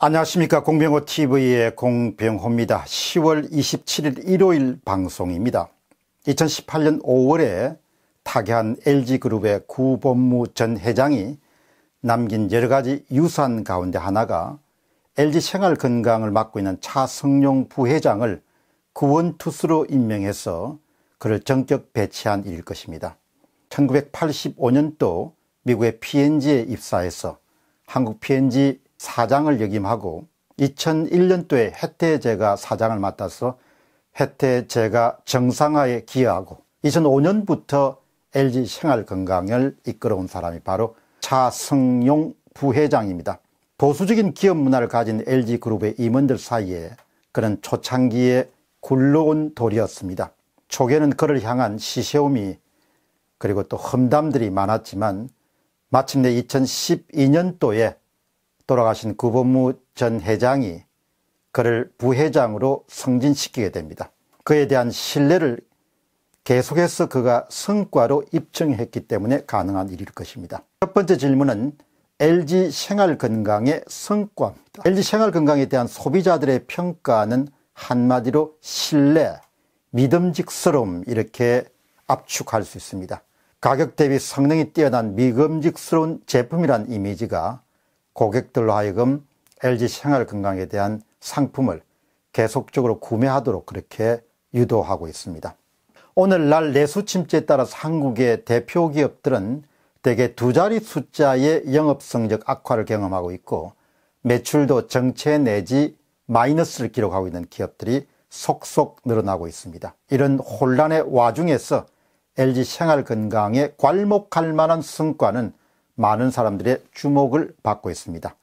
안녕하십니까. 공병호TV의 공병호입니다. 10월 27일 일요일 방송입니다. 2018년 5월에 타계한 LG그룹의 구본무 전 회장이 남긴 여러가지 유산 가운데 하나가 LG생활건강을 맡고 있는 차석용 부회장을 구원투수로 임명해서 그를 정격 배치한 일일 것입니다. 1985년도 미국의 PNG에 입사해서 한국 PNG 사장을 역임하고 2001년도에 해태제가 사장을 맡아서 해태제가 정상화에 기여하고 2005년부터 LG생활건강을 이끌어온 사람이 바로 차석용 부회장입니다. 보수적인 기업 문화를 가진 LG그룹의 임원들 사이에 그는 초창기에 굴러온 돌이었습니다. 초기에는 그를 향한 시시험이 그리고 또 험담들이 많았지만 마침내 2012년도에 돌아가신 구본무 전 회장이 그를 부회장으로 승진시키게 됩니다. 그에 대한 신뢰를 계속해서 그가 성과로 입증했기 때문에 가능한 일일 것입니다. 첫 번째 질문은 LG생활건강의 성과입니다. LG생활건강에 대한 소비자들의 평가는 한마디로 신뢰, 믿음직스러움 이렇게 압축할 수 있습니다. 가격 대비 성능이 뛰어난 믿음직스러운 제품이란 이미지가 고객들로 하여금 LG생활건강에 대한 상품을 계속적으로 구매하도록 그렇게 유도하고 있습니다. 오늘날 내수침체에 따라서 한국의 대표 기업들은 대개 두 자리 숫자의 영업성적 악화를 경험하고 있고 매출도 정체 내지 마이너스를 기록하고 있는 기업들이 속속 늘어나고 있습니다. 이런 혼란의 와중에서 LG생활건강에 괄목할 만한 성과는 많은 사람들의 주목을 받고 있습니다.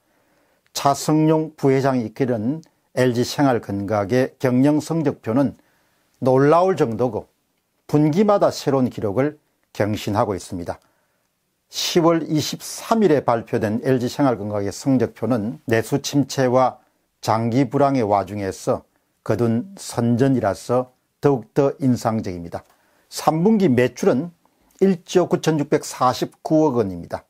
차석용 부회장이 이끄는 LG생활건강의 경영성적표는 놀라울 정도고 분기마다 새로운 기록을 경신하고 있습니다. 10월 23일에 발표된 LG생활건강의 성적표는 내수침체와 장기 불황의 와중에서 거둔 선전이라서 더욱더 인상적입니다. 3분기 매출은 1조 9,649억 원입니다.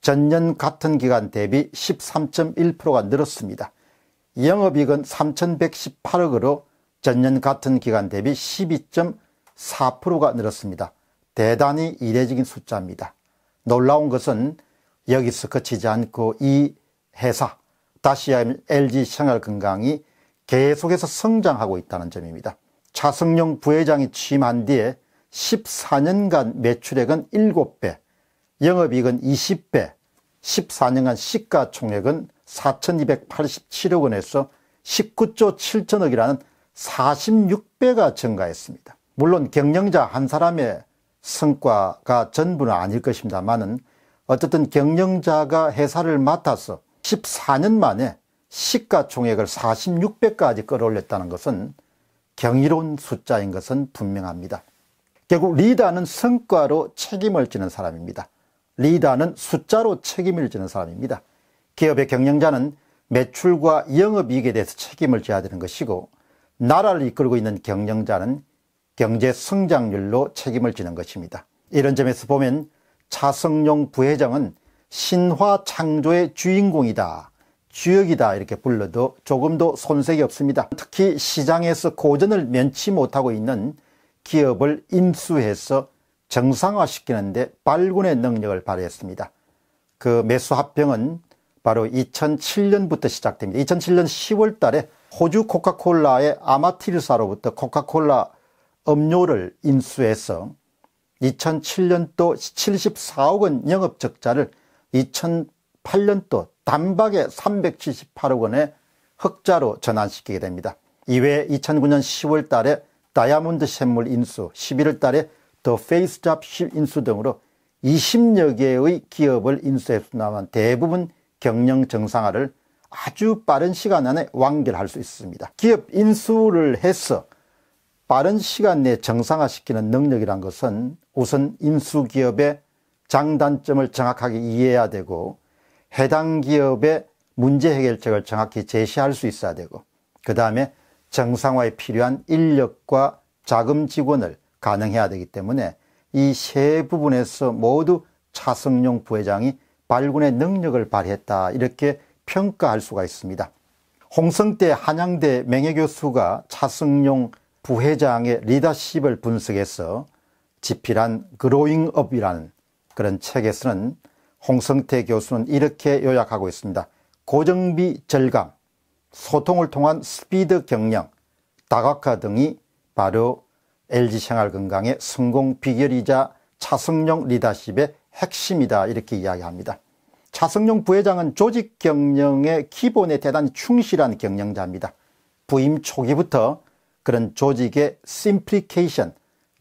전년 같은 기간 대비 13.1%가 늘었습니다. 영업이익은 3,118억으로 전년 같은 기간 대비 12.4%가 늘었습니다. 대단히 이례적인 숫자입니다. 놀라운 것은 여기서 그치지 않고 이 회사, 다시 하면 LG생활건강이 계속해서 성장하고 있다는 점입니다. 차석용 부회장이 취임한 뒤에 14년간 매출액은 7배, 영업이익은 20배, 14년간 시가총액은 4,287억 원에서 19조 7천억이라는 46배가 증가했습니다. 물론 경영자 한 사람의 성과가 전부는 아닐 것입니다만은 어쨌든 경영자가 회사를 맡아서 14년 만에 시가총액을 46배까지 끌어올렸다는 것은 경이로운 숫자인 것은 분명합니다. 결국 리더는 성과로 책임을 지는 사람입니다. 리더는 숫자로 책임을 지는 사람입니다. 기업의 경영자는 매출과 영업이익에 대해서 책임을 져야 되는 것이고 나라를 이끌고 있는 경영자는 경제 성장률로 책임을 지는 것입니다. 이런 점에서 보면 차석용 부회장은 신화 창조의 주인공이다, 주역이다 이렇게 불러도 조금도 손색이 없습니다. 특히 시장에서 고전을 면치 못하고 있는 기업을 인수해서 정상화시키는 데 발군의 능력을 발휘했습니다. 그 매수 합병은 바로 2007년부터 시작됩니다. 2007년 10월 달에 호주 코카콜라의 아마티르사로부터 코카콜라 음료를 인수해서 2007년도 74억 원 영업적자를 2008년도 단박에 378억 원의 흑자로 전환시키게 됩니다. 이외에 2009년 10월 달에 다이아몬드 샘물 인수, 11월 달에 더 페이스잡십 인수 등으로 20여 개의 기업을 인수했습니다만 대부분 경영 정상화를 아주 빠른 시간 안에 완결할 수 있습니다. 기업 인수를 해서 빠른 시간 내에 정상화시키는 능력이란 것은 우선 인수기업의 장단점을 정확하게 이해해야 되고 해당 기업의 문제 해결책을 정확히 제시할 수 있어야 되고 그 다음에 정상화에 필요한 인력과 자금 지원을 가능해야 되기 때문에 이 세 부분에서 모두 차석용 부회장이 발군의 능력을 발휘했다 이렇게 평가할 수가 있습니다. 홍성태 한양대 명예교수가 차석용 부회장의 리더십을 분석해서 집필한 그로잉업이라는 그런 책에서는 홍성태 교수는 이렇게 요약하고 있습니다. 고정비 절감, 소통을 통한 스피드 경영, 다각화 등이 바로 LG생활건강의 성공 비결이자 차석용 리더십의 핵심이다, 이렇게 이야기합니다. 차석용 부회장은 조직 경영의 기본에 대단히 충실한 경영자입니다. 부임 초기부터 그런 조직의 심플리케이션,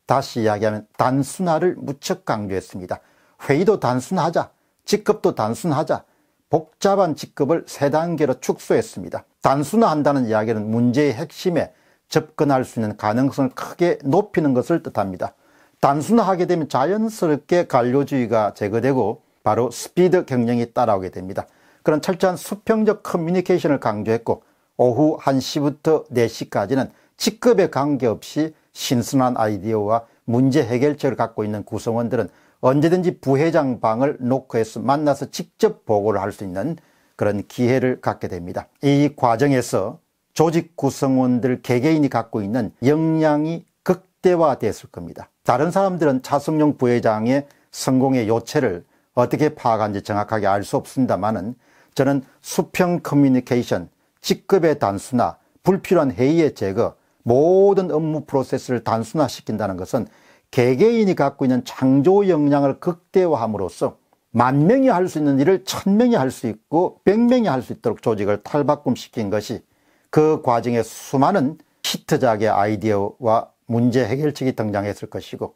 다시 이야기하면 단순화를 무척 강조했습니다. 회의도 단순하자, 직급도 단순하자, 복잡한 직급을 3단계로 축소했습니다. 단순화한다는 이야기는 문제의 핵심에 접근할 수 있는 가능성을 크게 높이는 것을 뜻합니다. 단순화하게 되면 자연스럽게 관료주의가 제거되고 바로 스피드 경영이 따라오게 됩니다. 그런 철저한 수평적 커뮤니케이션을 강조했고, 오후 1시부터 4시까지는 직급에 관계없이 신선한 아이디어와 문제 해결책을 갖고 있는 구성원들은 언제든지 부회장 방을 노크해서 만나서 직접 보고를 할 수 있는 그런 기회를 갖게 됩니다. 이 과정에서 조직 구성원들 개개인이 갖고 있는 역량이 극대화됐을 겁니다. 다른 사람들은 차석용 부회장의 성공의 요체를 어떻게 파악한지 정확하게 알 수 없습니다만은, 저는 수평 커뮤니케이션, 직급의 단순화, 불필요한 회의의 제거, 모든 업무 프로세스를 단순화시킨다는 것은 개개인이 갖고 있는 창조 역량을 극대화함으로써 10,000명이 할 수 있는 일을 1000명이 할 수 있고 100명이 할 수 있도록 조직을 탈바꿈시킨 것이, 그 과정에 수많은 히트작의 아이디어와 문제 해결책이 등장했을 것이고,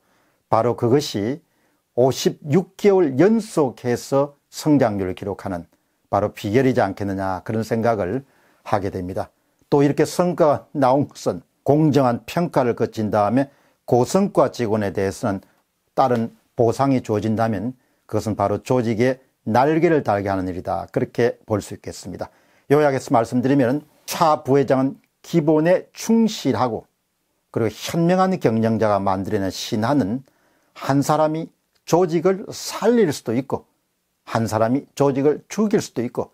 바로 그것이 56개월 연속해서 성장률을 기록하는 바로 비결이지 않겠느냐, 그런 생각을 하게 됩니다. 또 이렇게 성과가 나온 것은 공정한 평가를 거친 다음에 고성과 직원에 대해서는 다른 보상이 주어진다면 그것은 바로 조직의 날개를 달게 하는 일이다, 그렇게 볼 수 있겠습니다. 요약해서 말씀드리면, 차 부회장은 기본에 충실하고 그리고 현명한 경영자가 만들어낸 신화는 한 사람이 조직을 살릴 수도 있고, 한 사람이 조직을 죽일 수도 있고,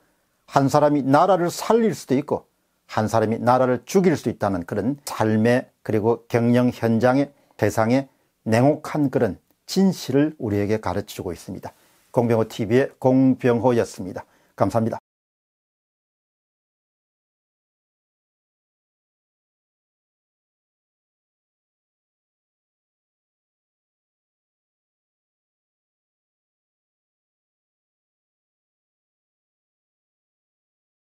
한 사람이 나라를 살릴 수도 있고, 한 사람이 나라를 죽일 수 있다는 그런 삶의, 그리고 경영 현장의, 세상의 냉혹한 그런 진실을 우리에게 가르쳐주고 있습니다. 공병호TV의 공병호였습니다. 감사합니다.